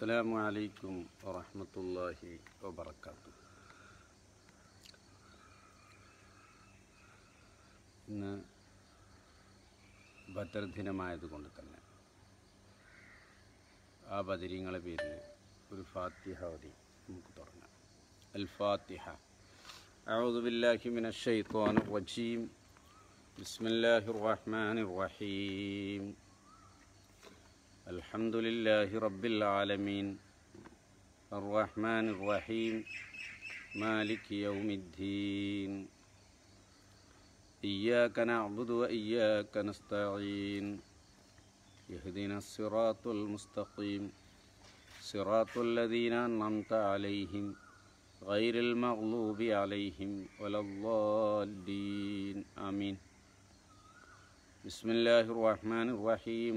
अस्सलामु अलैकुम वरहमतुल्लाहि वबरकातुह। ഇന്ന് ബദർ ദിനമായതുകൊണ്ട് തന്നെ ആ ബദരീങ്ങളെ പേരിൽ ഒരു ഫാത്തിഹ ഓതി നമുക്ക് തുടങ്ങാം. അൽ ഫാത്തിഹ. അഊദു ബില്ലാഹി മിനശ് ശൈത്വാനിർ റജീം. ബിസ്മില്ലാഹിർ റഹ്മാനിർ റഹീം. അൽഹംദുലില്ലാഹി റബ്ബിൽ ആലമീൻ. അർറഹ്മാനിർ റഹീം. മാലികി യൗമിദ്ദീൻ. إياك نعبد وإياك نستعين اهدنا الصراط المستقيم صراط الذين أنعمت عليهم غير المغلوب عليهم ولا الضالين آمين. بسم الله الرحمن الرحيم.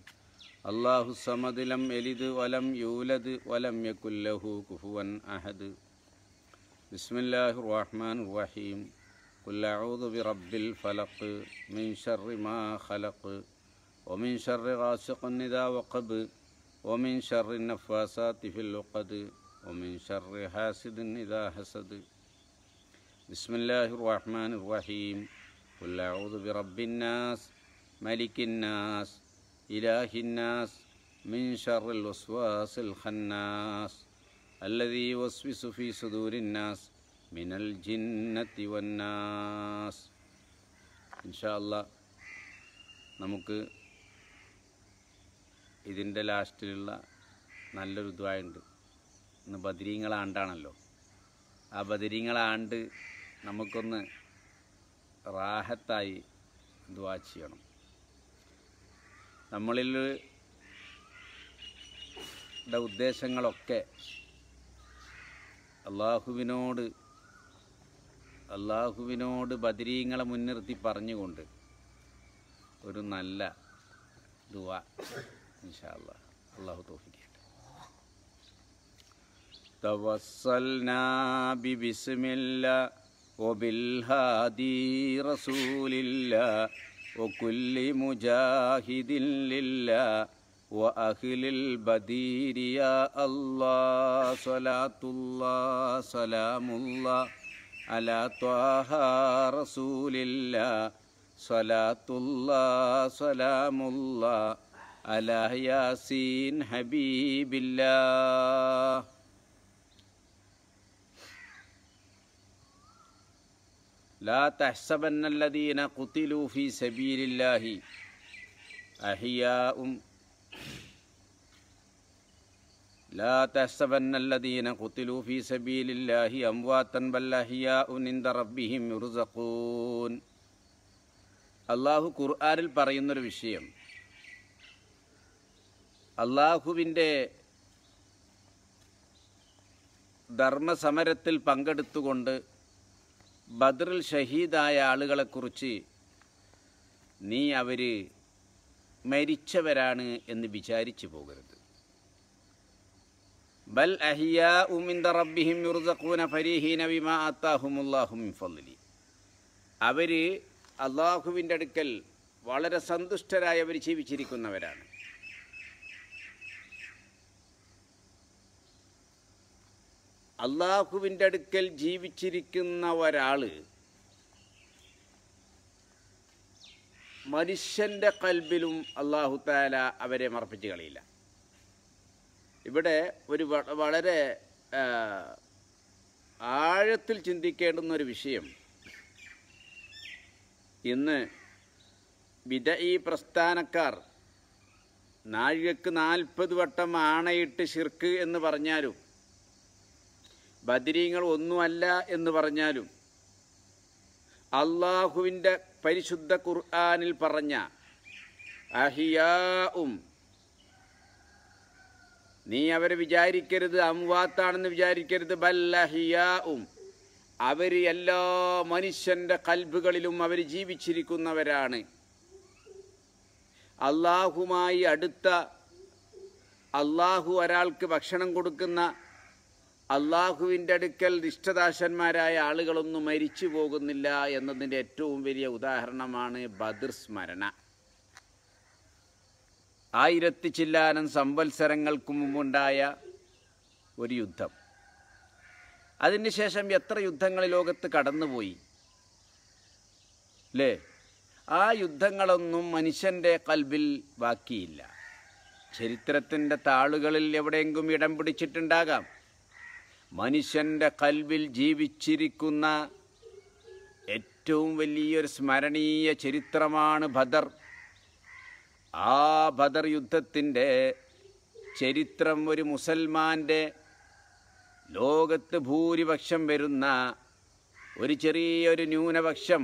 अल्लाहु समद लम यलिद वलम यूलद वलम यकुल लहु कुफुवन अहद. बिस्मिल्लाहिर रहमानिर रहीम. कुल अऊज़ु बिरब्बिल फ़लक़ मिन शर्रि मा ख़लक़ व मिन शर्रि गासिक़िन इज़ा वक़ब व मिन शर्रि नफ़्फ़ासाति फ़िल उक़द व मिन शर्रि हासिदिन इज़ा हसद. बिस्मिल्लाहिर रहमानिर रहीम. कुल अऊज़ु बिरब्बिन नास मलिकिन नास इलाहिन नास मिन शर्रिल वस्वासिल खन्नास अल्लज़ी युवस्विसु फ़ी सुदूरिन नास मिनल जिन्नति वन्नास. इंशाअल्लाह നമുക്ക് ഇതിൻ്റെ ലാസ്റ്റിലുള്ള നല്ലൊരു ദുആയുണ്ട്. ഇന്ന് ബദരീങ്ങളാണ്ടാണല്ലോ, ആ ബദരീങ്ങളാണ്ട് നമുക്കൊന്ന് റാഹത്തായി ദുആ ചെയ്യണം. നമ്മളിലുള്ള ഉദ്ദേശങ്ങളൊക്കെ അള്ളാഹുവിനോട് ബദരീങ്ങളെ മുൻനിർത്തി പറഞ്ഞുകൊണ്ട് ഒരു നല്ല ദുആ ഇൻഷാ അല്ലാഹ് അല്ലാഹു തൗഫീഖ് ചെയ്യട്ടെ. തവസ്സൽനാ ബി ബിസ്മില്ലാ വബിൽ ഹാദി റസൂലില്ലാ വകുല്ലി മുജാഹിദിൻ ലില്ലാ وأهل البدير يا الله صلاة الله سلام الله على طه رسول الله صلاة الله سلام الله على ياسين حبيب الله. لا تحسبن الذين قتلوا في سبيل الله أحياء لا تحسبن الذين قتلوا في سبيل الله أمواتا بل أحياء عند ربهم يرزقون. അള്ളാഹു ഖുർആനിൽ പറയുന്നൊരു വിഷയം, അള്ളാഹുവിൻ്റെ ധർമ്മസമരത്തിൽ പങ്കെടുത്തുകൊണ്ട് ബദറിൽ ഷഹീദായ ആളുകളെക്കുറിച്ച് നീ അവർ മരിച്ചവരാണ് എന്ന് വിചാരിച്ചു പോകരുത്. ബൽ അഹിയാഉം ഇന്ദ റബ്ബിഹിം യുർസഖൂന ഫരീഹീന ബിമാ ആതാഹുമുല്ലാഹു മിൻ ഫളി. അവർ അള്ളാഹുവിൻ്റെ അടുക്കൽ വളരെ സന്തുഷ്ടരായി അവർ ജീവിച്ചിരിക്കുന്നവരാണ്. അള്ളാഹുവിൻ്റെ അടുക്കൽ ജീവിച്ചിരിക്കുന്ന ഒരാൾ മനുഷ്യൻ്റെ കൽബിലും അള്ളാഹു തആല അവരെ മറപ്പിച്ച് കളിയില്ല. ഇവിടെ ഒരു വളരെ ആഴത്തിൽ ചിന്തിക്കേണ്ടുന്നൊരു വിഷയം ഇന്ന് ബിദ്അഈ പ്രസ്ഥാനക്കാർ നാഴികക്ക് 40 വട്ടം ആണയിട്ട് ശിർക്ക് എന്ന് പറഞ്ഞാലും ബദരീങ്ങൾ ഒന്നുമല്ല എന്ന് പറഞ്ഞാലും അള്ളാഹുവിൻ്റെ പരിശുദ്ധ ഖുർആനിൽ പറഞ്ഞ അഹിയാഉം നീ അവരെ വിചാരിക്കരുത് അംവാത്താണെന്ന് വിചാരിക്കരുത്. ബല്ലഹിയാഉം, അവർ എല്ലാ മനുഷ്യൻ്റെ കൽബുകളിലും അവർ ജീവിച്ചിരിക്കുന്നവരാണ്. അള്ളാഹുമായി അടുത്ത, അള്ളാഹു ഒരാൾക്ക് ഭക്ഷണം കൊടുക്കുന്ന, അള്ളാഹുവിൻ്റെ അടുക്കൽ നിഷ്ഠദാസന്മാരായ ആളുകളൊന്നും മരിച്ചു പോകുന്നില്ല എന്നതിൻ്റെ ഏറ്റവും വലിയ ഉദാഹരണമാണ് ബദർ സ്മരണ. 1000 ചില്ലാനം സംവത്സരങ്ങൾക്ക് മുമ്പുണ്ടായ ഒരു യുദ്ധം. അതിനുശേഷം എത്ര യുദ്ധങ്ങൾ ലോകത്ത് കടന്നുപോയി അല്ലേ? ആ യുദ്ധങ്ങളൊന്നും മനുഷ്യൻ്റെ കൽബിൽ ബാക്കിയില്ല. ചരിത്രത്തിൻ്റെ താളുകളിൽ എവിടെയെങ്കിലും ഇടം പിടിച്ചിട്ടുണ്ടാകാം. മനുഷ്യൻ്റെ കൽബിൽ ജീവിച്ചിരിക്കുന്ന ഏറ്റവും വലിയൊരു സ്മരണീയ ചരിത്രമാണ് ബദർ. ആ ബദർ യുദ്ധത്തിൻ്റെ ചരിത്രം ഒരു മുസൽമാൻ്റെ, ലോകത്ത് ഭൂരിപക്ഷം വരുന്ന ഒരു ചെറിയൊരു ന്യൂനപക്ഷം,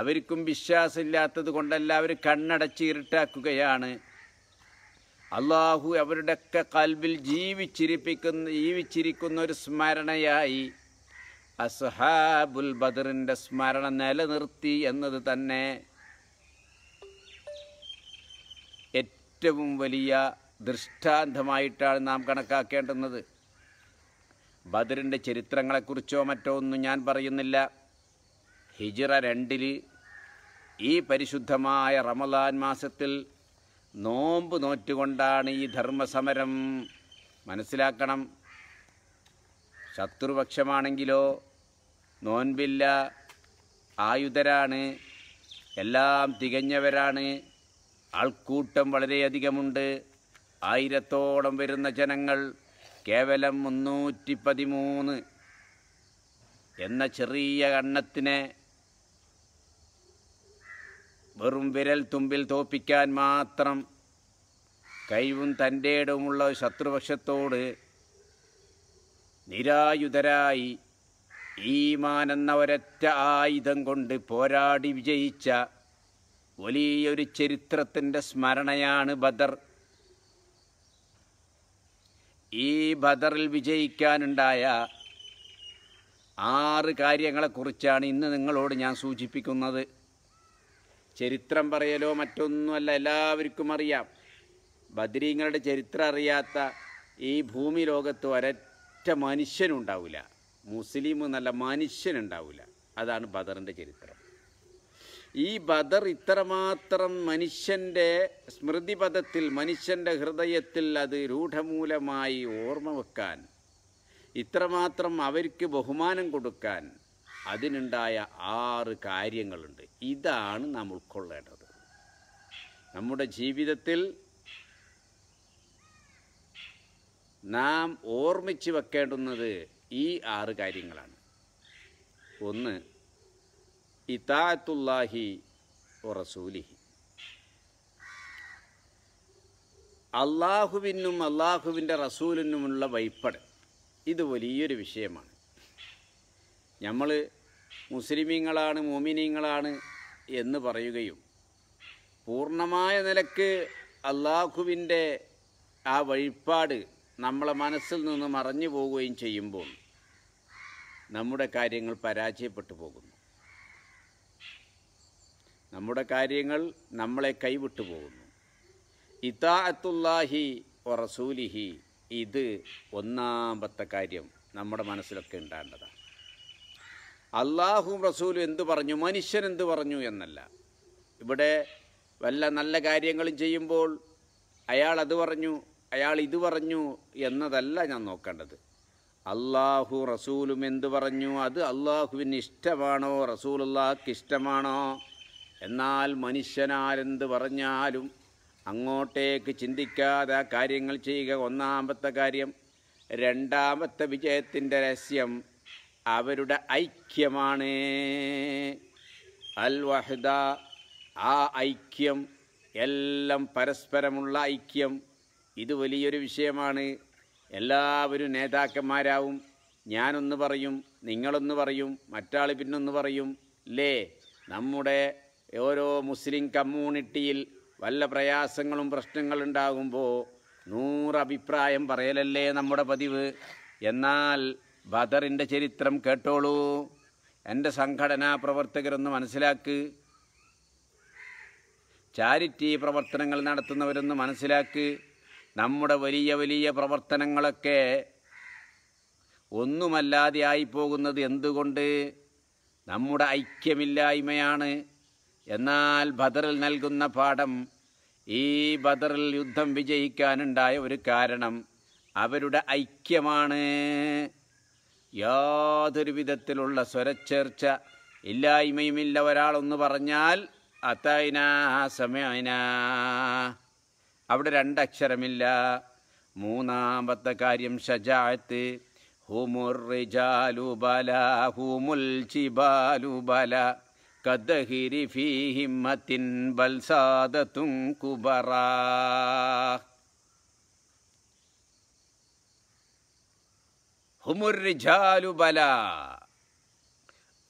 അവർക്കും വിശ്വാസമില്ലാത്തത് കൊണ്ടല്ല, അവർ കണ്ണടച്ച് ഇരുട്ടാക്കുകയാണ്. അള്ളാഹു അവരുടെയൊക്കെ കൽബിൽ ജീവിച്ചിരിക്കുന്ന ഒരു സ്മരണയായി അസ്ഹാബുൽ ബദറിൻ്റെ സ്മരണ നിലനിർത്തി എന്നത് തന്നെ ഏറ്റവും വലിയ ദൃഷ്ടാന്തമായിട്ടാണ് നാം കണക്കാക്കേണ്ടുന്നത്. ബദറിൻ്റെ ചരിത്രങ്ങളെക്കുറിച്ചോ മറ്റോ ഒന്നും ഞാൻ പറയുന്നില്ല. ഹിജറ 2 ഈ പരിശുദ്ധമായ റമദാൻ മാസത്തിൽ നോമ്പ് നോറ്റുകൊണ്ടാണ് ഈ ധർമ്മസമരം. മനസ്സിലാക്കണം, ശത്രുപക്ഷമാണെങ്കിലോ നോൻപില്ല, ആയുധരാണ്, എല്ലാം തികഞ്ഞവരാണ്, ആൾക്കൂട്ടം വളരെയധികമുണ്ട്. 1000-ഓളം വരുന്ന ജനങ്ങൾ കേവലം 313 എന്ന ചെറിയ എണ്ണത്തിനെ വെറും വിരൽ തുമ്പിൽ തോപ്പിക്കാൻ മാത്രം കഴിവും തൻ്റെ ഇടവുമുള്ള ശത്രുപക്ഷത്തോട് നിരായുധരായി ഈമാൻ എന്ന ഒരൊറ്റ ആയുധം കൊണ്ട് പോരാടി വിജയിച്ച വലിയൊരു ചരിത്രത്തിൻ്റെ സ്മരണയാണ് ബദർ. ഈ ബദറിൽ വിജയിക്കാനുണ്ടായ 6 കാര്യങ്ങളെക്കുറിച്ചാണ് ഇന്ന് നിങ്ങളോട് ഞാൻ സൂചിപ്പിക്കുന്നത്. ചരിത്രം പറയലോ മറ്റൊന്നുമല്ല, എല്ലാവർക്കും അറിയാം. ബദരീങ്ങളുടെ ചരിത്രം അറിയാത്ത ഈ ഭൂമി ലോകത്ത് ഒരൊറ്റ മനുഷ്യനുണ്ടാവില്ല, മുസ്ലിം എന്നല്ല മനുഷ്യനുണ്ടാവില്ല. അതാണ് ബദറിൻ്റെ ചരിത്രം. ഈ ബദർ ഇത്രമാത്രം മനുഷ്യൻ്റെ സ്മൃതിപഥത്തിൽ, മനുഷ്യൻ്റെ ഹൃദയത്തിൽ അത് രൂഢമൂലമായി ഓർമ്മ വെക്കാൻ, ഇത്രമാത്രം അവർക്ക് ബഹുമാനം കൊടുക്കാൻ അതിനുണ്ടായ 6 കാര്യങ്ങളുണ്ട്. ഇതാണ് നാം ഉൾക്കൊള്ളേണ്ടത്. നമ്മുടെ ജീവിതത്തിൽ നാം ഓർമ്മിച്ച് വെക്കേണ്ടുന്നത് ഈ 6 കാര്യങ്ങളാണ്. 1, ഇതാഅത്തുല്ലാഹി വറസൂലിഹി, അള്ളാഹുവിനും അള്ളാഹുവിൻ്റെ റസൂലിനുമുള്ള വഴിപാട്. ഇത് വലിയൊരു വിഷയമാണ്. നമ്മൾ മുസ്ലിമീങ്ങളാണ്, മുഅ്മിനീങ്ങളാണ് എന്ന് പറയുകയും പൂർണ്ണമായ നിലക്ക് അള്ളാഹുവിൻ്റെ ആ വഴിപാട് നമ്മളെ മനസ്സിൽ നിന്ന് മറഞ്ഞു പോവുകയും ചെയ്യുമ്പോൾ നമ്മുടെ കാര്യങ്ങൾ പരാജയപ്പെട്ടു പോകുന്നു, നമ്മുടെ കാര്യങ്ങൾ നമ്മളെ കൈവിട്ടു പോകുന്നു. ഇതാഅത്തുല്ലാഹി വറസൂലിഹി, ഇത് 1-ാമത്തെ കാര്യം നമ്മുടെ മനസ്സിലൊക്കെ ഉണ്ടാകേണ്ടതാണ്. അള്ളാഹും റസൂലും എന്തു പറഞ്ഞു, മനുഷ്യൻ എന്തു പറഞ്ഞു എന്നല്ല. ഇവിടെ വല്ല നല്ല കാര്യങ്ങളും ചെയ്യുമ്പോൾ അയാൾ അത് പറഞ്ഞു, അയാൾ ഇത് പറഞ്ഞു എന്നതല്ല ഞാൻ നോക്കേണ്ടത്. അള്ളാഹു റസൂലും എന്തു പറഞ്ഞു, അത് അള്ളാഹുവിന് ഇഷ്ടമാണോ, റസൂലുള്ളാഹിക്ക് ഇഷ്ടമാണോ? എന്നാൽ മനുഷ്യനാരെന്ത് പറഞ്ഞാലും അങ്ങോട്ടേക്ക് ചിന്തിക്കാതെ കാര്യങ്ങൾ ചെയ്യുക. 1-ാമത്തെ കാര്യം. 2-ാമത്തെ വിജയത്തിൻ്റെ രഹസ്യം അവരുടെ ഐക്യമാണ്. അൽ വഹദ, ആ ഐക്യം, എല്ലാം പരസ്പരമുള്ള ഐക്യം. ഇത് വലിയൊരു വിഷയമാണ്. എല്ലാവരും നേതാക്കന്മാരാവും. ഞാനൊന്ന് പറയും, നിങ്ങളൊന്ന് പറയും, മറ്റാൾ പിന്നൊന്ന് പറയും അല്ലേ? നമ്മുടെ ഓരോ മുസ്ലിം കമ്മ്യൂണിറ്റിയിൽ വല്ല പ്രയാസങ്ങളും പ്രശ്നങ്ങളുണ്ടാകുമ്പോൾ നൂറഭിപ്രായം പറയലല്ലേ നമ്മുടെ പതിവ്. എന്നാൽ ബദറിൻ്റെ ചരിത്രം കേട്ടോളൂ. എൻ്റെ സംഘടനാ പ്രവർത്തകരൊന്ന് മനസ്സിലാക്ക്, ചാരിറ്റി പ്രവർത്തനങ്ങൾ നടത്തുന്നവരൊന്ന് മനസ്സിലാക്ക്. നമ്മുടെ വലിയ വലിയ പ്രവർത്തനങ്ങളൊക്കെ ഒന്നുമല്ലാതെ ആയിപ്പോകുന്നത് എന്തുകൊണ്ട്? നമ്മുടെ ഐക്യമില്ലായ്മയാണ്. എന്നാൽ ബദറിൽ നൽകുന്ന പാഠം, ഈ ബദറിൽ യുദ്ധം വിജയിക്കാനുണ്ടായ ഒരു കാരണം അവരുടെ ഐക്യമാണ്. യാതൊരു വിധത്തിലുള്ള സ്വരച്ചേർച്ച ഇല്ലായ്മയുമില്ല. ഒരാളൊന്ന് പറഞ്ഞാൽ അത്തൈന സമയന, അവിടെ രണ്ടക്ഷരമില്ല. മൂന്നാമത്തെ കാര്യം ഷജാഅത്ത്. ഹുമുർ റിജാലു ബല ഹുമുൽ ജിബാലു ബല കദ്ഹിരി ഫീ ഹിമ്മത്തിൻ ബൽ സാദത്തുൻ കുബറ. ഹുമുർ റിജാലു ബല,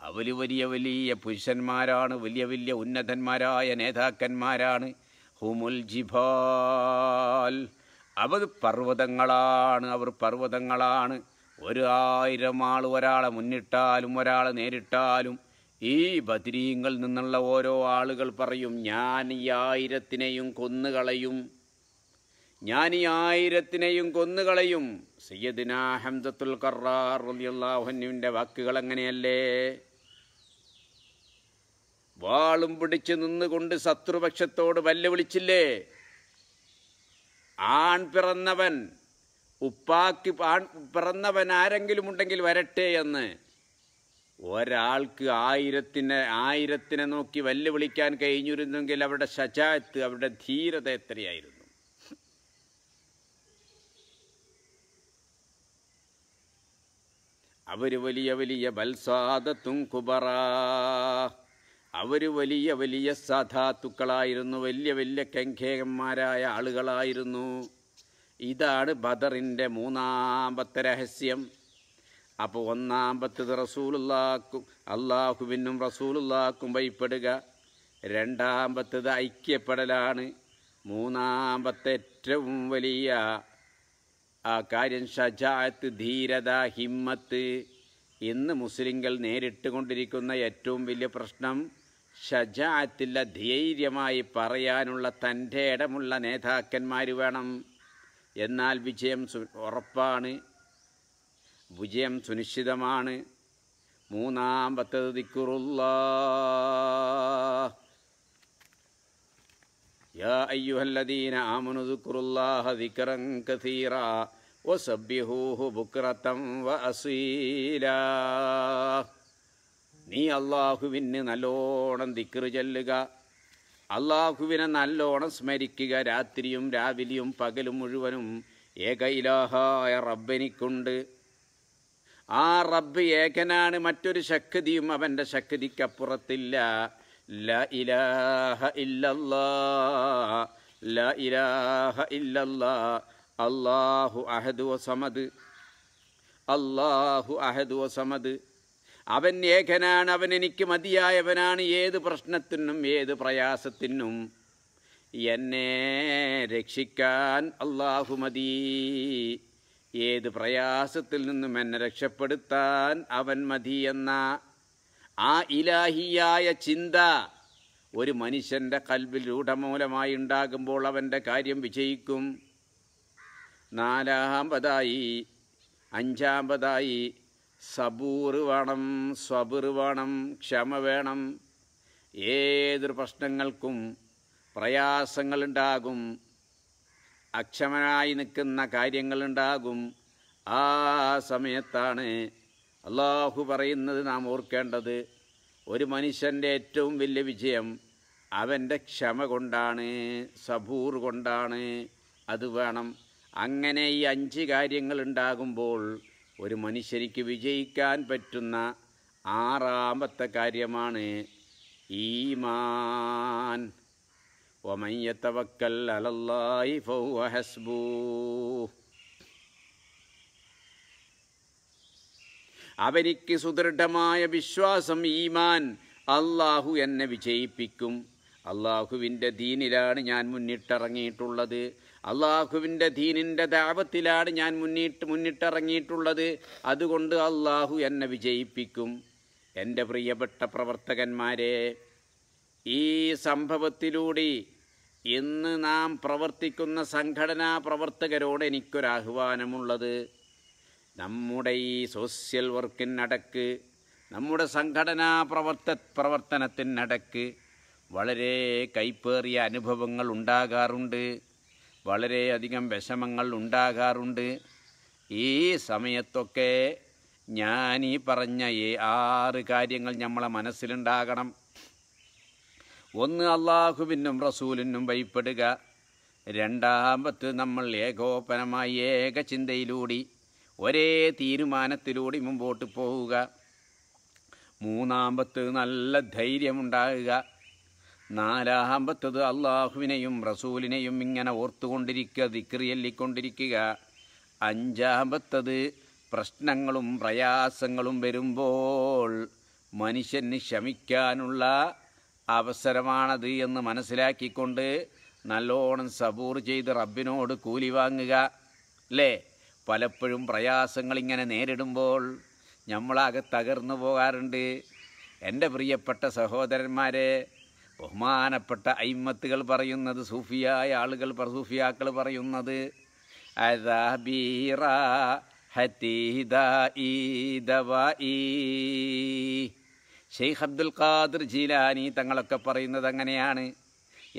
അവർ വലിയ വലിയ പുരുഷന്മാരാണ്, വലിയ വലിയ ഉന്നതന്മാരായ നേതാക്കന്മാരാണ്. ഹുമുൽ ജിബാൽ, അവർ പർവ്വതങ്ങളാണ്, അവർ പർവ്വതങ്ങളാണ്. 1000 ആൾ ഒരാളെ മുന്നിട്ടാലും ഒരാളെ നേരിട്ടാലും ഈ ബദരീങ്ങളിൽ നിന്നുള്ള ഓരോ ആളുകൾ പറയും, ഞാൻ ഈ 1000-നെയും കൊന്നുകളയും, ഞാൻ ഈ 1000-നെയും കൊന്നുകളയും. സയ്യിദ്നാ ഹംസത്തുൽ ഖറാർ റളിയല്ലാഹു അൻഹുവിൻ്റെ വാക്കുകൾ അങ്ങനെയല്ലേ? വാളും പിടിച്ച് നിന്നുകൊണ്ട് ശത്രുപക്ഷത്തോട് വെല്ലുവിളിച്ചില്ലേ? ആൺ പിറന്നവൻ, ഉപ്പാക്ക് ആൺ പിറന്നവൻ ആരെങ്കിലും ഉണ്ടെങ്കിൽ വരട്ടെ എന്ന്. ഒരാൾക്ക് 1000-നെ നോക്കി വെല്ലുവിളിക്കാൻ കഴിഞ്ഞിരുന്നെങ്കിൽ അവരുടെ ശജാഅത്ത്, അവരുടെ ധീരത എത്രയായിരുന്നു. അവർ വലിയ വലിയ ബൽസാദത്തും കുബറ, അവർ വലിയ വലിയ സാധാത്തുക്കളായിരുന്നു, വലിയ വലിയ കെങ്കേകന്മാരായ ആളുകളായിരുന്നു. ഇതാണ് ബദറിൻ്റെ മൂന്നാമത്തെ രഹസ്യം. അപ്പോൾ ഒന്നാമത്തത് റസൂലുള്ളാക്കും അള്ളാഹുവിനും റസൂലുള്ളാക്കും ഭയപ്പെടുക. രണ്ടാമത്തത് ഐക്യപ്പെടലാണ്. മൂന്നാമത്തെ ഏറ്റവും വലിയ ആ കാര്യം ഷജാഅത്ത്, ധീരത, ഹിമ്മത്ത്. ഇന്ന് മുസ്ലിങ്ങൾ നേരിട്ട് കൊണ്ടിരിക്കുന്ന ഏറ്റവും വലിയ പ്രശ്നം ഷജാഅത്തില്ല. ധൈര്യമായി പറയാനുള്ള തൻ്റെ ഇടമുള്ള നേതാക്കന്മാർ വേണം. എന്നാൽ വിജയം ഉറപ്പാണ്, വിജയം സുനിശ്ചിതമാണ്. മൂന്നാമത്തത് ദിക്റുല്ലാഹ്. യാ അയ്യുഹല്ലദീന ആമനു ദിക്റുല്ലാഹ ദിക്റൻ കസീറാ വസബ്ബിഹൂഹു ബുക്റതൻ വഅസീലാ. നീ അല്ലാഹുവിനെ നല്ലോണം ദിക്ർ ചൊല്ലുക, അള്ളാഹുവിനെ നല്ലോണം സ്മരിക്കുക. രാത്രിയും രാവിലെയും പകലും മുഴുവനും ഏക ഇലാഹായ റബ്ബിനിക്കുണ്ട്. ആ റബ്ബ് ഏകനാണ്, മറ്റൊരു ശക്തിയും അവൻ്റെ ശക്തിക്കപ്പുറത്തില്ല. ലാ ഇലാഹ ഇല്ലല്ലാഹ്, ലാ ഇലാഹ ഇല്ലല്ലാഹ്, അല്ലാഹു അഹദു വസമദ്, അല്ലാഹു അഹദു വസമദ്. അവൻ ഏകനാണ്, അവൻ എനിക്ക് മതിയായവനാണ്. ഏത് പ്രശ്നത്തിനും ഏത് പ്രയാസത്തിനും എന്നെ രക്ഷിക്കാൻ അള്ളാഹു മതി. ഏത് പ്രയാസത്തിൽ നിന്നും എന്നെ രക്ഷപ്പെടുത്താൻ അവൻ മതി എന്ന ആ ഇലാഹിയായ ചിന്ത ഒരു മനുഷ്യൻ്റെ കൽബിൽ രൂഢമൂലമായി ഉണ്ടാകുമ്പോൾ അവൻ്റെ കാര്യം വിജയിക്കും. അഞ്ചാമതായി സബൂർ വേണം, സബർ വേണം, ക്ഷമ വേണം. ഏതൊരു പ്രശ്നങ്ങൾക്കും പ്രയാസങ്ങളുണ്ടാകും, അക്ഷമനായി നിൽക്കുന്ന കാര്യങ്ങളുണ്ടാകും. ആ സമയത്താണ് അള്ളാഹു പറയുന്നത് നാം ഓർക്കേണ്ടത്, ഒരു മനുഷ്യൻ്റെ ഏറ്റവും വലിയ വിജയം അവൻ്റെ ക്ഷമ കൊണ്ടാണ്, സബൂർ കൊണ്ടാണ്. അത് വേണം. അങ്ങനെ ഈ 5 കാര്യങ്ങളുണ്ടാകുമ്പോൾ ഒരു മനുഷ്യനിക്ക് വിജയിക്കാൻ പറ്റുന്ന 6ാമത്തെ കാര്യമാണ് ഈമാൻ. വമൻ യതവക്കൽ അലല്ലാഹി ഫഹുവ ഹസ്ബു. അവനിക്ക് സുദൃഢമായ വിശ്വാസം, ഈമാൻ, അള്ളാഹു എന്നെ വിജയിപ്പിക്കും, അള്ളാഹുവിൻ്റെ ദീനിലാണ് ഞാൻ മുന്നിട്ടിറങ്ങിയിട്ടുള്ളത്, അള്ളാഹുവിൻ്റെ ദീനിൻ്റെ ദഅവത്തിലാണ് ഞാൻ മുന്നിട്ടിറങ്ങിയിട്ടുള്ളത്. അതുകൊണ്ട് അള്ളാഹു എന്നെ വിജയിപ്പിക്കും. എൻ്റെ പ്രിയപ്പെട്ട പ്രവർത്തകന്മാരെ, ഈ സംഭവത്തിലൂടെ ഇന്ന് നാം പ്രവർത്തിക്കുന്ന സംഘടനാ പ്രവർത്തകരോട് എനിക്കൊരാഹ്വാനമുള്ളത്, നമ്മുടെ ഈ സോഷ്യൽ വർക്കിനടക്ക്, നമ്മുടെ സംഘടനാ പ്രവർത്തനത്തിനടക്ക് വളരെ കൈപ്പേറിയ അനുഭവങ്ങൾ ഉണ്ടാകാറുണ്ട്, വളരെയധികം വിഷമങ്ങൾ ഉണ്ടാകാറുണ്ട്. ഈ സമയത്തൊക്കെ ഞാൻ ഈ പറഞ്ഞ ഈ 6 കാര്യങ്ങൾ നമ്മളെ മനസ്സിലുണ്ടാകണം. ഒന്ന്, അള്ളാഹുവിനും റസൂലിനും ഭയപ്പെടുക. രണ്ടാമത്, നമ്മൾ ഏകോപനമായി ഏകചിന്തയിലൂടി ഒരേ തീരുമാനത്തിലൂടി മുമ്പോട്ട് പോവുക. മൂന്നാമത്, നല്ല ധൈര്യമുണ്ടാകുക. നാലാമത്തത്, അള്ളാഹുവിനെയും റസൂലിനെയും ഇങ്ങനെ ഓർത്തുകൊണ്ടിരിക്കുക, ദിക്റിയല്ലിക്കൊണ്ടിരിക്കുക. അഞ്ചാമത്തത്, പ്രശ്നങ്ങളും പ്രയാസങ്ങളും വരുമ്പോൾ മനുഷ്യന് ക്ഷമിക്കാനുള്ള അവസരമാണത് എന്ന് മനസ്സിലാക്കിക്കൊണ്ട് നല്ലോണം സബൂർ ചെയ്ത് റബ്ബിനോട് കൂലി വാങ്ങുക. അല്ലേ, പലപ്പോഴും പ്രയാസങ്ങളിങ്ങനെ നേരിടുമ്പോൾ നമ്മളാകെ തകർന്നു പോകാറുണ്ട്. എൻ്റെ പ്രിയപ്പെട്ട സഹോദരന്മാരെ, ബഹുമാനപ്പെട്ട അയിമത്തുകൾ പറയുന്നത്, സൂഫിയായ ആളുകൾ സൂഫിയാക്കൾ പറയുന്നത്, ഷെയ്ഖ് അബ്ദുൽ ഖാദിർ ജീലാനി തങ്ങളൊക്കെ പറയുന്നത് അങ്ങനെയാണ്.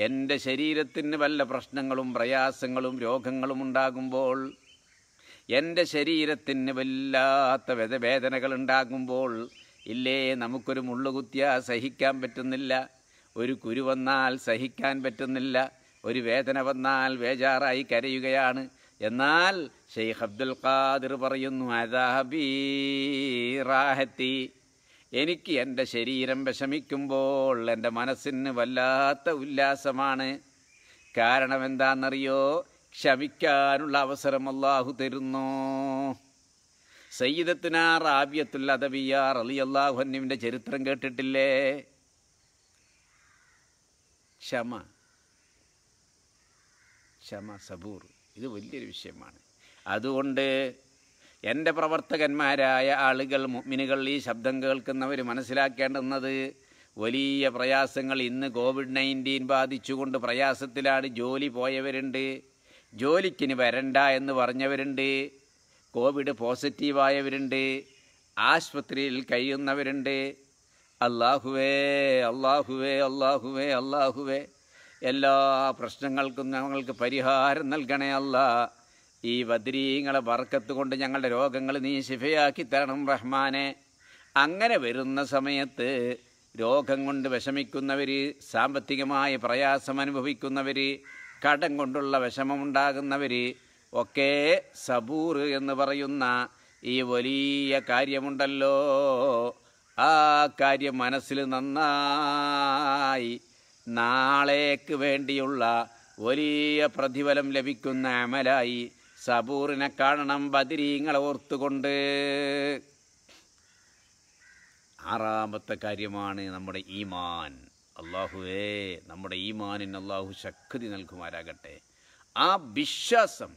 എൻ്റെ ശരീരത്തിന് വല്ല പ്രശ്നങ്ങളും പ്രയാസങ്ങളും രോഗങ്ങളും ഉണ്ടാകുമ്പോൾ, എൻ്റെ ശരീരത്തിന് വല്ലാത്ത വേദനകൾ ഉണ്ടാകുമ്പോൾ, ഇല്ലേ നമുക്കൊരു മുള്ളുകുത്തിയാൽ സഹിക്കാൻ പറ്റുന്നില്ല, ഒരു കുരു വന്നാൽ സഹിക്കാൻ പറ്റുന്നില്ല, ഒരു വേദന വന്നാൽ വേജാറായി കരയുകയാണ്. എന്നാൽ ഷെയ്ഖ് അബ്ദുൽ ഖാദിർ പറയുന്നു, അദാബീറാഹത്തി, എനിക്ക് എൻ്റെ ശരീരം വിഷമിക്കുമ്പോൾ എൻ്റെ മനസ്സിന് വല്ലാത്ത ഉല്ലാസമാണ്. കാരണം എന്താണെന്നറിയോ, ക്ഷമിക്കാനുള്ള അവസരം അള്ളാഹു തരുന്നു. സയ്യിദത്തുന റാബിയത്തുൽ അദവിയ റളിയല്ലാഹു അൻഹയുടെ ചരിത്രം കേട്ടിട്ടില്ലേ? ക്ഷമ, സബൂർ, ഇത് വലിയൊരു വിഷയമാണ്. അതുകൊണ്ട് എൻ്റെ പ്രവർത്തകന്മാരായ ആളുകൾ, മുഅ്മിനുകൾ, ഈ ശബ്ദം കേൾക്കുന്നവർ മനസ്സിലാക്കേണ്ടുന്നത്, വലിയ പ്രയാസങ്ങൾ ഇന്ന് കോവിഡ്-19 ബാധിച്ചുകൊണ്ട് പ്രയാസത്തിലാണ്. ജോലി പോയവരുണ്ട്, ജോലിക്കിനി വരണ്ട എന്ന് പറഞ്ഞവരുണ്ട്, കോവിഡ് പോസിറ്റീവായവരുണ്ട്, ആശുപത്രിയിൽ കഴിയുന്നവരുണ്ട്. അല്ലാഹുവേ, അല്ലാഹുവേ, അല്ലാഹുവേ, അല്ലാഹുവേ, എല്ലാ പ്രശ്നങ്ങൾക്കും ഞങ്ങൾക്ക് പരിഹാരം നൽകണേ അല്ലാ. ഈ ബദരീങ്ങളെ ബർക്കത്ത് കൊണ്ട് ഞങ്ങളുടെ രോഗങ്ങൾ നീ ശിഫയാക്കി തരണം റഹ്മാനെ. അങ്ങനെ വരുന്ന സമയത്ത് രോഗം കൊണ്ട് വിഷമിക്കുന്നവർ, സാമ്പത്തികമായ പ്രയാസം അനുഭവിക്കുന്നവർ, കടം കൊണ്ടുള്ള വിഷമമുണ്ടാകുന്നവർ ഒക്കെ സബൂർ എന്ന് പറയുന്ന ഈ വലിയ കാര്യമുണ്ടല്ലോ, ആ കാര്യം മനസ്സിൽ നന്നായി നാളേക്ക് വേണ്ടിയുള്ള വലിയ പ്രതിഫലം ലഭിക്കുന്ന അമലായി സബൂറിനെ കാണണം, ബദരീങ്ങളെ ഓർത്തുകൊണ്ട്. 6-ാമത്തെ കാര്യമാണ് നമ്മുടെ ഈമാൻ. അല്ലാഹുവേ, നമ്മുടെ ഈമാനിന് അല്ലാഹു ശക്തി നൽകുമാരാകട്ടെ. ആ വിശ്വാസം,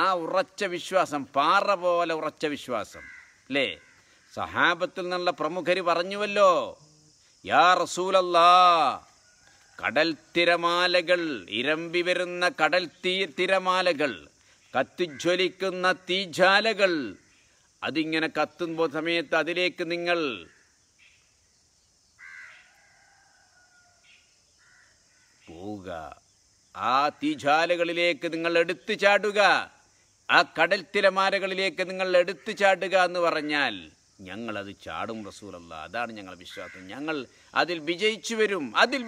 ആ ഉറച്ച വിശ്വാസം, പാറ പോലെ ഉറച്ച വിശ്വാസം. അല്ലേ, സഹാബത്തിൽ നിന്നുള്ള പ്രമുഖർ പറഞ്ഞുവല്ലോ, യാ റസൂലല്ലാ, കടൽ തിരമാലകൾ ഇരമ്പി വരുന്ന കടൽ തിരമാലകൾ, കത്തിജ്വലിക്കുന്ന തീജാലകൾ, അതിങ്ങനെ കത്തുമ്പോൾ സമയത്ത് അതിലേക്ക് നിങ്ങൾ പോവുക, ആ തീജാലകളിലേക്ക് നിങ്ങൾ എടുത്തു ചാടുക, ആ കടൽ തിരമാലകളിലേക്ക് നിങ്ങൾ എടുത്തു ചാടുക എന്ന് പറഞ്ഞാൽ ഞങ്ങളത് ചാടും റസൂലല്ലാ. അതാണ് ഞങ്ങളുടെ വിശ്വാസം. ഞങ്ങൾ അതിൽ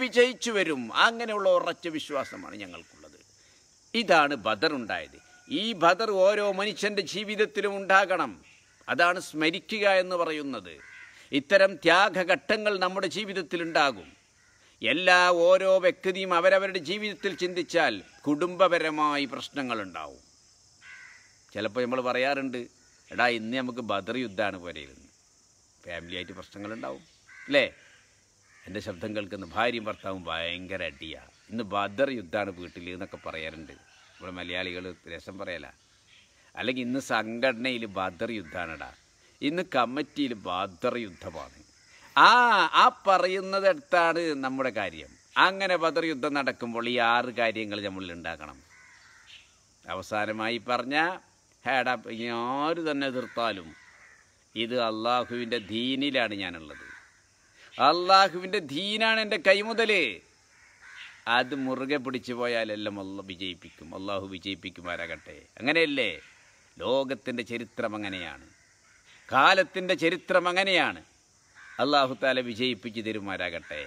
വിജയിച്ചു വരും, അങ്ങനെയുള്ള ഉറച്ച വിശ്വാസമാണ് ഞങ്ങൾക്കുള്ളത്. ഇതാണ് ബദർ ഉണ്ടായത്. ഈ ബദർ ഓരോ മനുഷ്യൻ്റെ ജീവിതത്തിലും ഉണ്ടാകണം. അതാണ് സ്മരിക്കുക എന്ന് പറയുന്നത്. ഇത്തരം ത്യാഗഘട്ടങ്ങൾ നമ്മുടെ ജീവിതത്തിലുണ്ടാകും. ഓരോ വ്യക്തിയും അവരവരുടെ ജീവിതത്തിൽ ചിന്തിച്ചാൽ കുടുംബപരമായി പ്രശ്നങ്ങളുണ്ടാവും. ചിലപ്പോൾ നമ്മൾ പറയാറുണ്ട്, എടാ ഇന്ന് നമുക്ക് ബദർ യുദ്ധമാണ് പോലെയിരുന്നു, ഫാമിലിയായിട്ട് പ്രശ്നങ്ങളുണ്ടാവും. അല്ലേ, എൻ്റെ ശബ്ദം കേൾക്കുന്ന ഭാര്യയും ഭർത്താവും ഭയങ്കര അടിയാണ്, ഇന്ന് ബദർ യുദ്ധമാണ് വീട്ടിൽ എന്നൊക്കെ പറയാറുണ്ട്. ഇവിടെ മലയാളികൾ രസം പറയല. അല്ലെങ്കിൽ ഇന്ന് സംഘടനയിൽ ബദർ യുദ്ധമാണടാ, ഇന്ന് കമ്മിറ്റിയിൽ ബദർ യുദ്ധമാണ്. ആ പറയുന്നിടത്താണ് നമ്മുടെ കാര്യം. അങ്ങനെ ബദർ യുദ്ധം നടക്കുമ്പോൾ ഈ 6 കാര്യങ്ങൾ നമ്മൾ ഉണ്ടാക്കണം. അവസാനമായി പറഞ്ഞ ഹേടാ, ആര് തന്നെ എതിർത്താലും ഇത് അള്ളാഹുവിൻ്റെ ദീനിലാണ് ഞാനുള്ളത്. അള്ളാഹുവിൻ്റെ ദീനാണ് എൻ്റെ കൈമുതൽ. അത് മുറുകെ പിടിച്ചു പോയാലെല്ലാം അള്ളാഹു വിജയിപ്പിക്കും. അള്ളാഹു വിജയിപ്പിക്കുമാരാകട്ടെ. അങ്ങനെയല്ലേ ലോകത്തിൻ്റെ ചരിത്രം, അങ്ങനെയാണ് കാലത്തിൻ്റെ ചരിത്രം, അങ്ങനെയാണ്. അള്ളാഹു താല വിജയിപ്പിച്ച് തരുമാരാകട്ടെ.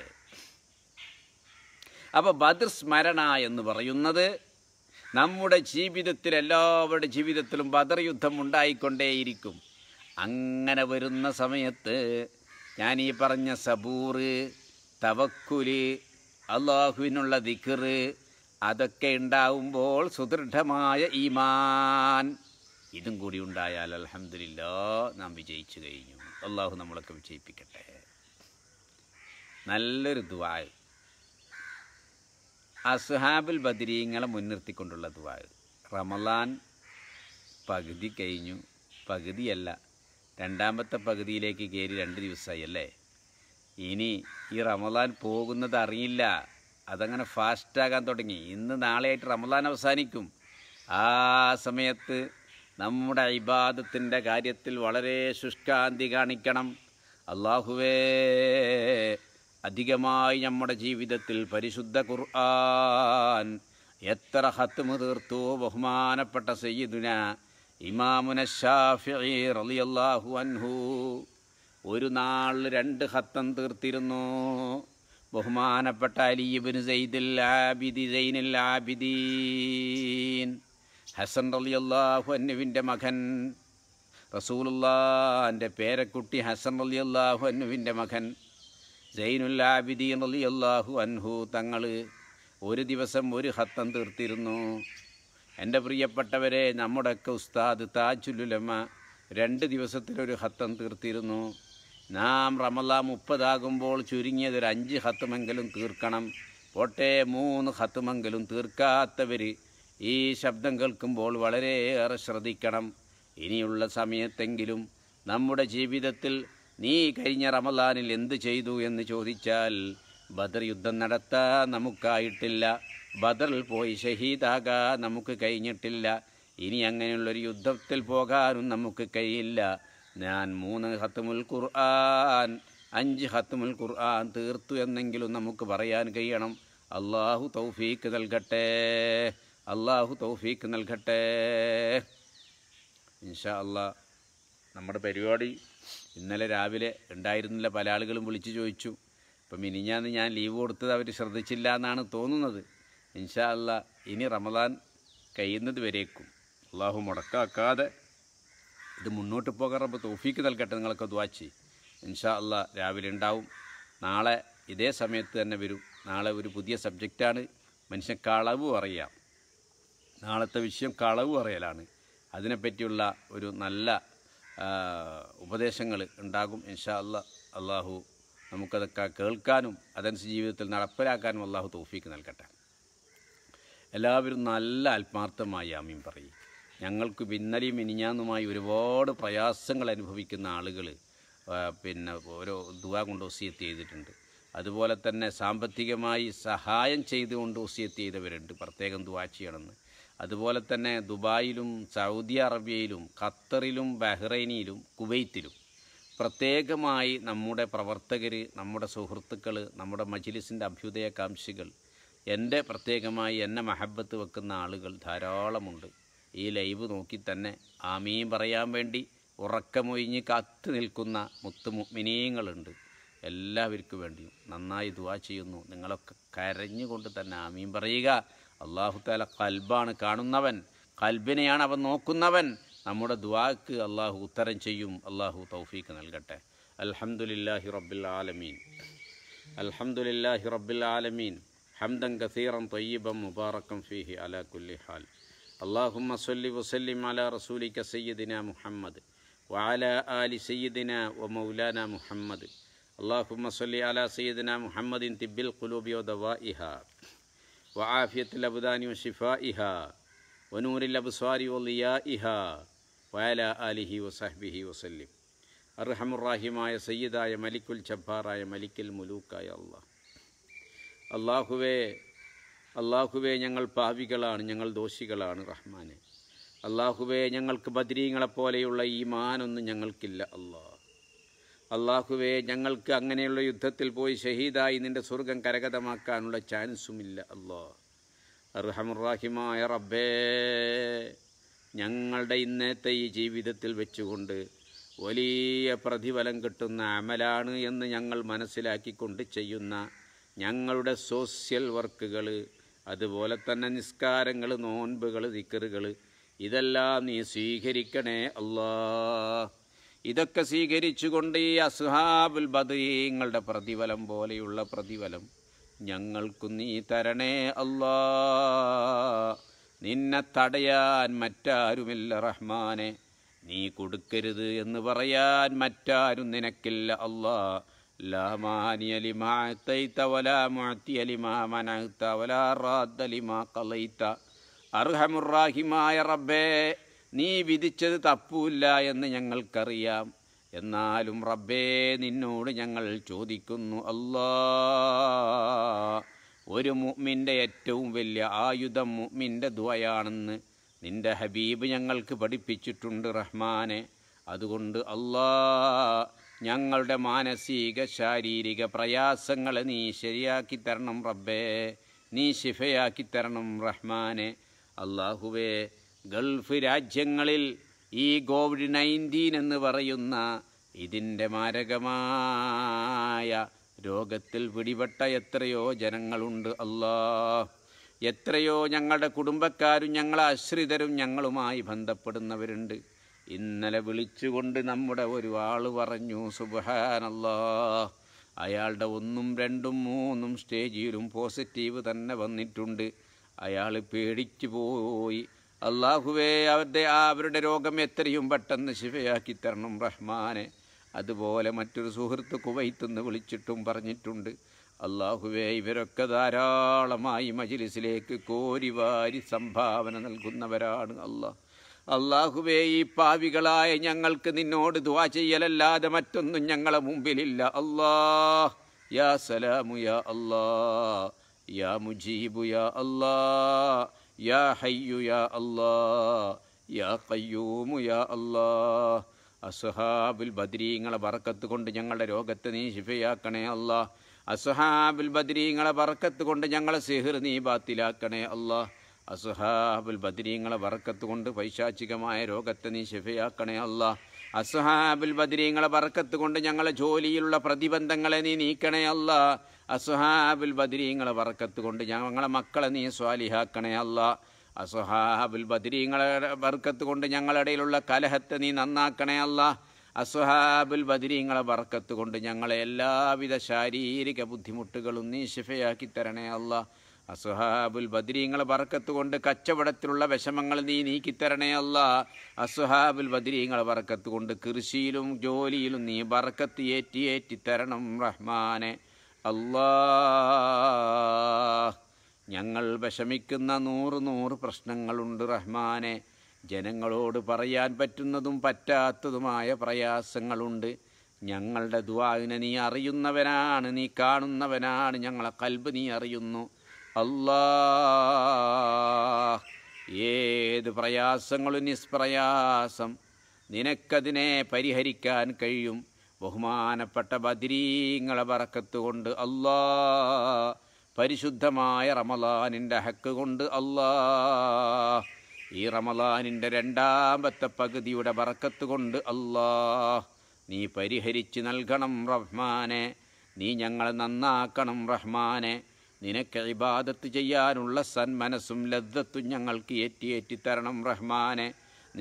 അപ്പോൾ ബദർ സ്മരണ എന്ന് പറയുന്നത് നമ്മുടെ ജീവിതത്തിൽ, എല്ലാവരുടെ ജീവിതത്തിലും ബദർ യുദ്ധം ഉണ്ടായിക്കൊണ്ടേയിരിക്കും. അങ്ങനെ വരുന്ന സമയത്ത് ഞാൻ ഈ പറഞ്ഞ സബൂറ്, തവക്കുല്, അള്ളാഹുവിനുള്ള ദിക്റ്, അതൊക്കെ ഉണ്ടാവുമ്പോൾ സുദൃഢമായ ഈമാൻ ഇതും കൂടി ഉണ്ടായാൽ അൽഹംദുലില്ലാഹ് നാം വിജയിച്ചു കഴിഞ്ഞു. അള്ളാഹു നമ്മളൊക്കെ വിജയിപ്പിക്കട്ടെ. നല്ലൊരു ദുആ, അസ്ഹാബുൽ ബദരീങ്ങളെ മുൻനിർത്തിക്കൊണ്ടുള്ള ദുആ. റമളാൻ പകുതി കഴിഞ്ഞു, പകുതിയല്ല, രണ്ടാമത്തെ പകുതിയിലേക്ക് കയറി 2 ദിവസമായി അല്ലേ. ഇനി ഈ റമളാൻ പോകുന്നത് അറിയില്ല. അതങ്ങനെ ഫാസ്റ്റാകാൻ തുടങ്ങി. ഇന്ന് നാളെയായിട്ട് റമളാൻ അവസാനിക്കും. ആ സമയത്ത് നമ്മുടെ ഇബാദത്തിൻ്റെ കാര്യത്തിൽ വളരെ ശുഷ്കാന്തി കാണിക്കണം. അള്ളാഹുവേ, അധികമായി നമ്മുടെ ജീവിതത്തിൽ പരിശുദ്ധ ഖുർആൻ എത്ര ഹത്മു തീർത്തു ബഹുമാനപ്പെട്ട സയ്യിദുന ഇമാമുന ശാഫിഈ റളിയല്ലാഹു അൻഹു. ഒരു നാൾ 2 ഖത്തം തീർത്തിരുന്നു ബഹുമാനപ്പെട്ട അലി ഇബ്നു സൈദിൽ ആബിദി, സൈനുൽ ആബിദീൻ, ഹസൻ റളിയല്ലാഹു അൻഹുവിൻ്റെ മകൻ, റസൂലുള്ളാഹിൻ്റെ പേരക്കുട്ടി ഹസൻ റളിയല്ലാഹു അൻഹുവിൻ്റെ മകൻ സൈനുൽ ആബിദീൻ റളിയല്ലാഹു അൻഹു തങ്ങൾ ഒരു ദിവസം 1 ഖത്തം തീർത്തിരുന്നു. എൻ്റെ പ്രിയപ്പെട്ടവരെ, നമ്മുടെയൊക്കെ ഉസ്താദ് താജുലുലമ 2 ദിവസത്തിലൊരു ഖത്തം തീർത്തിരുന്നു. നാം റമളാൻ 30 ആകുമ്പോൾ ചുരുങ്ങിയത് 5 ഖത്തമെങ്കിലും തീർക്കണം. പോട്ടെ, 3 ഖത്തമെങ്കിലും തീർക്കാത്തവർ ഈ ശബ്ദം കേൾക്കുമ്പോൾ വളരെയേറെ ശ്രദ്ധിക്കണം. ഇനിയുള്ള സമയത്തെങ്കിലും നമ്മുടെ ജീവിതത്തിൽ നീ കഴിഞ്ഞ റമളാനിൽ എന്ത് ചെയ്തു എന്ന് ചോദിച്ചാൽ, ബദർ യുദ്ധം നടത്താൻ നമുക്കായിട്ടില്ല, ബദറിൽ പോയി ഷഹീദാകാൻ നമുക്ക് കഴിഞ്ഞിട്ടില്ല, ഇനി അങ്ങനെയുള്ളൊരു യുദ്ധത്തിൽ പോകാനും നമുക്ക് കഴിയില്ല. ഞാൻ 3 ഖത്തമുൽ ഖുർആൻ 5 ഖത്തമുൽ ഖുർആൻ തീർത്തു എന്നെങ്കിലും നമുക്ക് പറയാൻ കഴിയണം. അള്ളാഹു തൗഫീക്ക് നൽകട്ടെ, അള്ളാഹു തൗഫീക്ക് നൽകട്ടെ. ഇൻഷാ അള്ളാ, നമ്മുടെ പരിപാടി ഇന്നലെ രാവിലെ ഉണ്ടായിരുന്നില്ല. പല ആളുകളും വിളിച്ചു ചോദിച്ചു. ഇപ്പം മിനിഞ്ഞാന്ന് ഞാൻ ലീവ് കൊടുത്തത് അവർ ശ്രദ്ധിച്ചില്ല എന്നാണ് തോന്നുന്നത്. ഇൻഷാ അള്ളാ, ഇനി റമളാൻ കഴിയുന്നത് വരേക്കും അള്ളാഹു മുടക്കാക്കാതെ ഇത് മുന്നോട്ട് പോകാൻ റബ്ബ് തൗഫീക്ക് നൽകട്ടെ. നിങ്ങളൊക്കെ ദുആ ചെയ്യ്. ഇൻഷാ അള്ളാ രാവിലെ ഉണ്ടാവും. നാളെ ഇതേ സമയത്ത് തന്നെ വരും. നാളെ ഒരു പുതിയ സബ്ജക്റ്റാണ്. മനുഷ്യൻ കളവ് പറയാം. നാളത്തെ വിഷയം കളവ് പറയലാണ്. അതിനെപ്പറ്റിയുള്ള ഒരു നല്ല ഉപദേശങ്ങൾ ഉണ്ടാകും ഇൻഷാ അള്ളാ. അള്ളാഹു നമുക്കതൊക്കെ കേൾക്കാനും അതനുസരിച്ച് ജീവിതത്തിൽ നടപ്പിലാക്കാനും അള്ളാഹു തൗഫീക്ക് നൽകട്ടെ. എല്ലാവരും നല്ല ആത്മാർത്ഥമായി ആമീൻ പറയും. ഞങ്ങൾക്ക് ഇന്നലെയും ഇനിഞ്ഞാന്നുമായി ഒരുപാട് പ്രയാസങ്ങൾ അനുഭവിക്കുന്ന ആളുകൾ ഓരോ ദുആ കൊണ്ട് വസിയത്ത് ചെയ്തിട്ടുണ്ട്. അതുപോലെ തന്നെ സാമ്പത്തികമായി സഹായം ചെയ്തുകൊണ്ട് വസിയത്ത് ചെയ്തവരുണ്ട്, പ്രത്യേകം ദുആ ചെയ്യണമെന്ന്. അതുപോലെ തന്നെ ദുബായിലും സൗദി അറേബ്യയിലും ഖത്തറിലും ബഹ്റൈനിലും കുവൈത്തിലും പ്രത്യേകമായി നമ്മുടെ പ്രവർത്തകർ, നമ്മുടെ സുഹൃത്തുക്കൾ, നമ്മുടെ മജ്ലിസിൻ്റെ അഭ്യുദയകാംക്ഷികൾ, എൻ്റെ പ്രത്യേകമായി എന്നെ മഹബത്ത് വെക്കുന്ന ആളുകൾ ധാരാളമുണ്ട്. ഈ ലൈവ് നോക്കി തന്നെ ആമീൻ പറയാൻ വേണ്ടി ഉറക്കമൊഴിഞ്ഞ് കാത്തു നിൽക്കുന്ന മുത്തു മുഅ്മിനീങ്ങളുണ്ട്. എല്ലാവർക്കും വേണ്ടിയും നന്നായി ദുആ ചെയ്യുന്നു. നിങ്ങളൊക്കെ കരഞ്ഞുകൊണ്ട് തന്നെ ആമീൻ പറയുക. അല്ലാഹു തആല ഖൽബാണ് കാണുന്നവൻ, ഖൽബിനെയാണ് അവൻ നോക്കുന്നവൻ. നമ്മുടെ ദുആക്ക് അല്ലാഹു ഉത്തരം ചെയ്യും. അല്ലാഹു തൗഫീക്ക് നൽകട്ടെ. അൽഹംദുലില്ലാഹി റബ്ബിൽ ആലമീൻ, അൽഹംദുലില്ലാഹി റബ്ബിൽ ആലമീൻ, ഹംദൻ കസീറൻ ത്വയ്യിബൻ മുബാറക്കൻ ഫീഹി അലാ കുല്ലി ഹാൽ. അല്ലാഹുമ്മ സ്വല്ലി വസല്ലിം അലാ റസൂലിക സയ്യിദിനാ മുഹമ്മദ് വഅലാ ആലി സയ്യിദിനാ വമൗലാനാ മുഹമ്മദ്. അല്ലാഹുമ്മ സ്വല്ലി അലാ സയ്യിദിനാ മുഹമ്മദിൻ തിബ്ബിൽ ഖുലൂബി വദവാഇഹാ വആഫിയത്തിൽ അബ്ദാനി വശിഫാഇഹാ वनूरिल अब्सारि वलियाइहा वअला आलिहि वसहबिहि वसल्लिम अर्हमुर रहीമായ സയ്യിദായ മലിക്കുൽ ജബ്ബാറായ മലിക്കുൽ മുലൂക്കായ അല്ലാഹ് അല്ലാഹുവേ ഞങ്ങൾ പാപികളാണ്, ഞങ്ങൾ ദോഷികളാണ് റഹ്മാനെ. അല്ലാഹുവേ ഞങ്ങൾക്ക് ബദ്രീങ്ങളെപ്പോലെയുള്ള ഈമാനൊന്നും ഞങ്ങൾക്കില്ല അല്ലാഹ്. അല്ലാഹുവേ ഞങ്ങൾക്ക് അങ്ങനെയുള്ള യുദ്ധത്തിൽ പോയി ഷഹീദായി നിൻ്റെ സ്വർഗം കരഗതമാക്കാനുള്ള ചാൻസുമില്ല അല്ലാഹ്. അർഹമുർ റഹീമായ റബ്ബേ, ഞങ്ങളുടെ ഇന്നത്തെ ഈ ജീവിതത്തിൽ വെച്ചുകൊണ്ട് വലിയ പ്രതിഫലം കിട്ടുന്ന അമലാണ് എന്ന് ഞങ്ങൾ മനസ്സിലാക്കിക്കൊണ്ട് ചെയ്യുന്ന ഞങ്ങളുടെ സോഷ്യൽ വർക്കുകൾ, അതുപോലെ തന്നെ നിസ്കാരങ്ങൾ, നോൻപുകൾ, ദിക്റുകൾ, ഇതെല്ലാം നീ സ്വീകരിക്കണേ അല്ലാഹ്. ഇതൊക്കെ സ്വീകരിച്ചുകൊണ്ട് ഈ അസ്ഹാബുൽ ബദീങ്ങളുടെ പ്രതിഫലം പോലെയുള്ള പ്രതിഫലം ഞങ്ങൾക്കും നീ തരണേ അല്ലാഹ്. നിന്നെ തടയാൻ മറ്റാരുമില്ല റഹ്മാനെ, നീ കൊടുക്കരുത് എന്ന് പറയാൻ മറ്റാരും നിനക്കില്ല അല്ലാഹ്. ലാ മാനിയ ലിമാ അതൈത വലാ മുഅതിയ ലിമാ മനഅത വലാ റാദ്ദ ലിമാ ഖലൈത. അർഹമുർ റഹീമായ റബ്ബേ, നീ വിധിച്ചത് തപ്പൂല്ല എന്ന് ഞങ്ങൾക്കറിയാം. എന്നാലും റബ്ബേ, നിന്നോട് ഞങ്ങൾ ചോദിക്കുന്നു അല്ലാഹ്, ഒരു മുഅ്മിൻ്റെ ഏറ്റവും വലിയ ആയുധം മുഅ്മിൻ്റെ ദുആയാണെന്ന് നിൻ്റെ ഹബീബ് ഞങ്ങൾക്ക് പഠിപ്പിച്ചിട്ടുണ്ട് റഹ്മാനെ. അതുകൊണ്ട് അല്ലാഹ്, ഞങ്ങളുടെ മാനസിക ശാരീരിക പ്രയാസങ്ങളെ നീ ശരിയാക്കി തരണം റബ്ബേ, നീ ശിഫയാക്കി തരണം റഹ്മാനെ. അല്ലാഹുവേ, ഗൾഫ് രാജ്യങ്ങളിൽ ഈ കോവിഡ്-19 എന്ന് പറയുന്ന ഇതിൻ്റെ മാരകമായ രോഗത്തിൽ പിടിപെട്ട എത്രയോ ജനങ്ങളുണ്ട് അല്ലാഹ്. എത്രയോ ഞങ്ങളുടെ കുടുംബക്കാരും ഞങ്ങളെ ആശ്രിതരും ഞങ്ങളുമായി ബന്ധപ്പെടുന്നവരുണ്ട്. ഇന്നലെ വിളിച്ചുകൊണ്ട് നമ്മുടെ ഒരു ആൾ പറഞ്ഞു സുബ്ഹാനല്ലാഹ്, അയാളുടെ 1, 2, 3 സ്റ്റേജിലും പോസിറ്റീവ് തന്നെ വന്നിട്ടുണ്ട്. അയാൾ പേടിച്ചു പോയി. അല്ലാഹുവേ, അവരുടെ രോഗം എത്രയും പെട്ടെന്ന് ശിഫയാക്കി തരണം റഹ്മാനെ. അതുപോലെ മറ്റൊരു സുഹൃത്ത് കുവൈത്തിൽ നിന്ന് വിളിച്ചിട്ടും പറഞ്ഞിട്ടുണ്ട് അല്ലാഹുവേ, ഇവരൊക്കെ ധാരാളമായി മജ്ലിസിലേക്ക് കോരി വാരി സംഭാവന നൽകുന്നവരാണ് അല്ലാഹ്. അല്ലാഹുവേ, ഈ പാവികളായ ഞങ്ങൾക്ക് നിന്നോട് ദുആ ചെയ്യലല്ലാതെ മറ്റൊന്നും ഞങ്ങളെ മുമ്പിലില്ല അല്ലാഹ്. യാ സലാമു യാ അല്ലാഹ്, യാ മുജീബു യാ അല്ലാഹ്, യാ ഹയ്യു യാ അല്ലാഹ്, യാ ഖയ്യൂമു യാ അല്ലാഹ്. അസ്ഹാബുൽ ബദ്രീങ്ങളെ ബർക്കത്ത് കൊണ്ട് ഞങ്ങളുടെ രോഗത്തെ നീ ശിഫയാക്കണേ അല്ലാഹ്. അസ്ഹാബുൽ ബദ്രീങ്ങളെ ബർക്കത്ത് കൊണ്ട് ഞങ്ങളെ സിഹർ നീ ബാത്തിലാക്കണേ അല്ലാഹ്. അസ്ഹാബുൽ ബദ്രീങ്ങളെ ബർക്കത്ത് കൊണ്ട് പൈശാചികമായ രോഗത്തെ നീ ശിഫയാക്കണേ അല്ലാഹ്. അസ്ഹാബുൽ ബദ്രീങ്ങളെ ബർക്കത്ത് കൊണ്ട് ഞങ്ങളെ ജോലിയിലുള്ള പ്രതിബന്ധങ്ങളെ നീ നീക്കണേ അല്ലാഹ്. അസ്ഹാബുൽ ബദ്രീങ്ങളെ ബർക്കത്ത് കൊണ്ട് ഞങ്ങളെ മക്കളെ നീ സ്വാലിഹാക്കണേ അല്ലാഹ്. അസ്ഹാബുൽ ബദ്രീങ്ങളെ ബർക്കത്ത് കൊണ്ട് ഞങ്ങളിടയിലുള്ള കലഹത്തെ നീ നന്നാക്കണേ അല്ലാഹ്. അസ്ഹാബുൽ ബദ്രീങ്ങളെ ബർക്കത്ത് കൊണ്ട് ഞങ്ങളെ എല്ലാവിധ ശാരീരിക ബുദ്ധിമുട്ടുകളും നീ ശിഫയാക്കി തരണേ അല്ലാഹ്. അസ്ഹാബുൽ ബദ്രീങ്ങളെ ബർക്കത്ത് കൊണ്ട് കച്ചവടത്തിലുള്ള വിഷമങ്ങൾ നീ നീക്കിത്തരണേ അല്ലാഹ്. അസ്ഹാബുൽ ബദ്രീങ്ങളെ ബർക്കത്ത് കൊണ്ട് കൃഷിയിലും ജോലിയിലും നീ ബർക്കത്ത് ഏറ്റി തരണം റഹ്മാനെ അല്ലാഹ്. ഞങ്ങൾ വിഷമിക്കുന്ന 100 പ്രശ്നങ്ങളുണ്ട് റഹ്മാനെ. ജനങ്ങളോട് പറയാൻ പറ്റുന്നതും പറ്റാത്തതുമായ പ്രയാസങ്ങളുണ്ട്. ഞങ്ങളുടെ ദുആഇനെ നീ അറിയുന്നവനാണ്, നീ കാണുന്നവനാണ്, ഞങ്ങളെ ഖൽബ് നീ അറിയുന്നു അല്ലാഹ്. ഏത് പ്രയാസങ്ങളും നിഷ്പ്രയാസം നിനക്കതിനെ പരിഹരിക്കാൻ കഴിയും ബഹുമാനപ്പെട്ട ബദ്രീങ്ങളെ ബർക്കത്ത് കൊണ്ട് അല്ലാഹ്. പരിശുദ്ധമായ റമളാനിൻ്റെ ഹക്ക് കൊണ്ട് അല്ലാഹ്. ഈ റമളാനിൻ്റെ 2ാമത്തെ പകുതിയുടെ ബർക്കത്ത് കൊണ്ട് അല്ലാഹ് നീ പരിഹരിച്ച് നൽകണം റഹ്മാനെ. നീ ഞങ്ങളെ നന്നാക്കണം റഹ്മാനെ. നിനക്ക് ഇബാദത്ത് ചെയ്യാനുള്ള സന്മനസ്സും ലദ്ദത്തും ഞങ്ങൾക്ക് ഏറ്റിത്തരണം റഹ്മാനെ.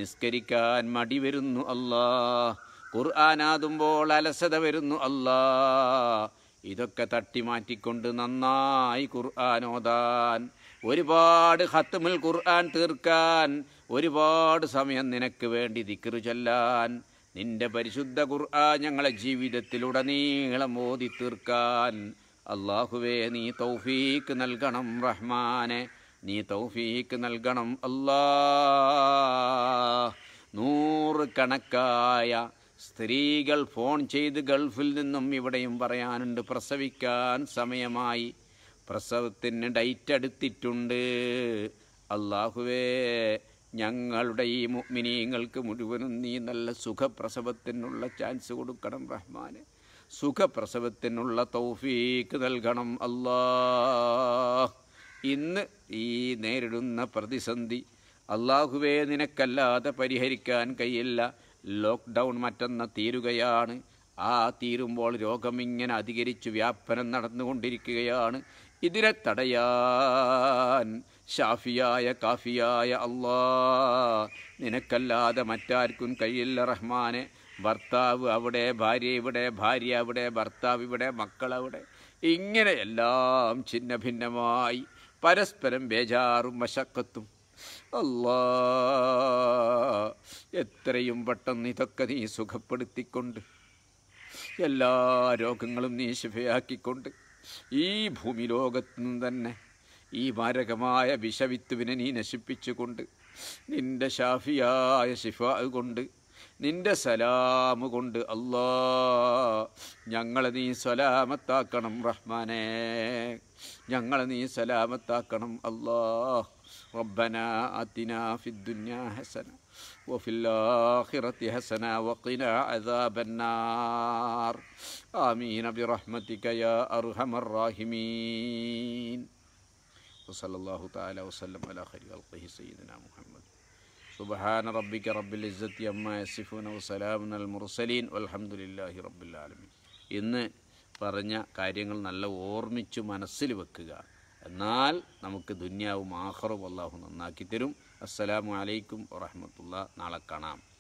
നിസ്കരിക്കാൻ മടി വരുന്നു അല്ലാഹ്. ഖുർആനാതുമ്പോൾ അലസത വരുന്നു അല്ലാഹ്. ഇതൊക്കെ തട്ടിമാറ്റിക്കൊണ്ട് നന്നായി ഖുർആൻ ഓതാൻ, ഒരുപാട് ഖത്മുൽ ഖുർആൻ തീർക്കാൻ, ഒരുപാട് സമയം നിനക്ക് വേണ്ടി ദിക്റ് ചൊല്ലാൻ, നിൻ്റെ പരിശുദ്ധ ഖുർആൻ ഞങ്ങളെ ജീവിതത്തിലുടനീളം ഓതി തീർക്കാൻ അല്ലാഹുവേ നീ തൗഫീക്ക് നൽകണം റഹ്മാനെ. നീ തൗഫീഖ് നൽകണം അല്ലാ. 100 കണക്കായ സ്ത്രീകൾ ഫോൺ ചെയ്ത് ഗൾഫിൽ നിന്നും ഇവിടെയും പറയാനുണ്ട്, പ്രസവിക്കാൻ സമയമായി, പ്രസവത്തിന് ഡേറ്റ് അടുത്തിട്ടുണ്ട്. അല്ലാഹുവേ, ഞങ്ങളുടെ ഈ മുഅ്മിനീങ്ങൾക്ക് മുഴുവനും നീ നല്ല സുഖപ്രസവത്തിനുള്ള ചാൻസ് കൊടുക്കണം റഹ്മാനെ. സുഖപ്രസവത്തിനുള്ള തൗഫീഖ് നൽകണം അല്ലാ. ഇന്ന് ഈ നേരിടുന്ന പ്രതിസന്ധി അല്ലാഹുവേ നിനക്കല്ലാതെ പരിഹരിക്കാൻ കഴിയില്ല. ലോക്ക്ഡൗൺ മറ്റെന്ന തീരുകയാണ്. ആ തീരുമ്പോൾ രോഗമിങ്ങനെ അധികരിച്ചു വ്യാപനം നടന്നുകൊണ്ടിരിക്കുകയാണ്. ഇതിനെ തടയാൻ ഷാഫിയായ കാഫിയായ അല്ലാ നിനക്കല്ലാതെ മറ്റാർക്കും കഴിയില്ല റഹ്മാനെ. ഭർത്താവ് അവിടെ, ഭാര്യ ഇവിടെ, ഭാര്യ അവിടെ, ഭർത്താവ് ഇവിടെ, മക്കളവിടെ, ഇങ്ങനെ എല്ലാം ഛിന്ന ഭിന്നമായി പരസ്പരം ബേജാറും മശക്കത്തും. അല്ലാ, എത്രയും പെട്ടെന്ന് ഇതൊക്കെ നീ സുഖപ്പെടുത്തിക്കൊണ്ട് എല്ലാ രോഗങ്ങളും നീ ശിഫയാക്കിക്കൊണ്ട് ഈ ഭൂമി ലോകത്തു നിന്ന് തന്നെ ഈ മാരകമായ വിഷവിത്തുവിനെ നീ നശിപ്പിച്ചുകൊണ്ട് നിൻ്റെ ഷാഫിയായ ശിഫാ കൊണ്ട് നിൻ്റെ സലാമു കൊണ്ട് അല്ലാ ഞങ്ങളെ നീ സലാമത്താക്കണം റഹ്മാനേ, ഞങ്ങളെ നീ സലാമത്താക്കണം അല്ലാ. റബ്ബനാ ആതിനാ ഫിദ്ദുനിയാ ഹസന വഫിൽ ആഖിറതി ഹസന വഖിനാ അദാബന്നാർ. ആമീൻ ബിറഹ്മതിക യാ അർഹമർ റഹീമീൻ. വസല്ലല്ലാഹു തആല വസല്ലം അലാ ഖൈരി ഖൽഖിഹി സയ്യിദിനാ മുഹമ്മദ്. സുബ്ഹാന റബ്ബിക റബ്ബിൽ ഇസ്സതി അമ്മാ യസിഫൂന വസലാമുൻ അൽ മുർസലീൻ വൽഹംദുലില്ലാഹി റബ്ബിൽ ആലമീൻ. ഇന്ന് പറഞ്ഞ കാര്യങ്ങൾ നല്ല ഓർമ്മിച്ചു മനസ്സിൽ വെക്കുക, എന്നാൽ നമുക്ക് ദുനിയാവും ആഖിറവും അല്ലാഹു നന്നാക്കി തരും. അസ്സലാമു അലൈക്കും വറഹ്മത്തുള്ളാഹി. നാളെ കാണാം.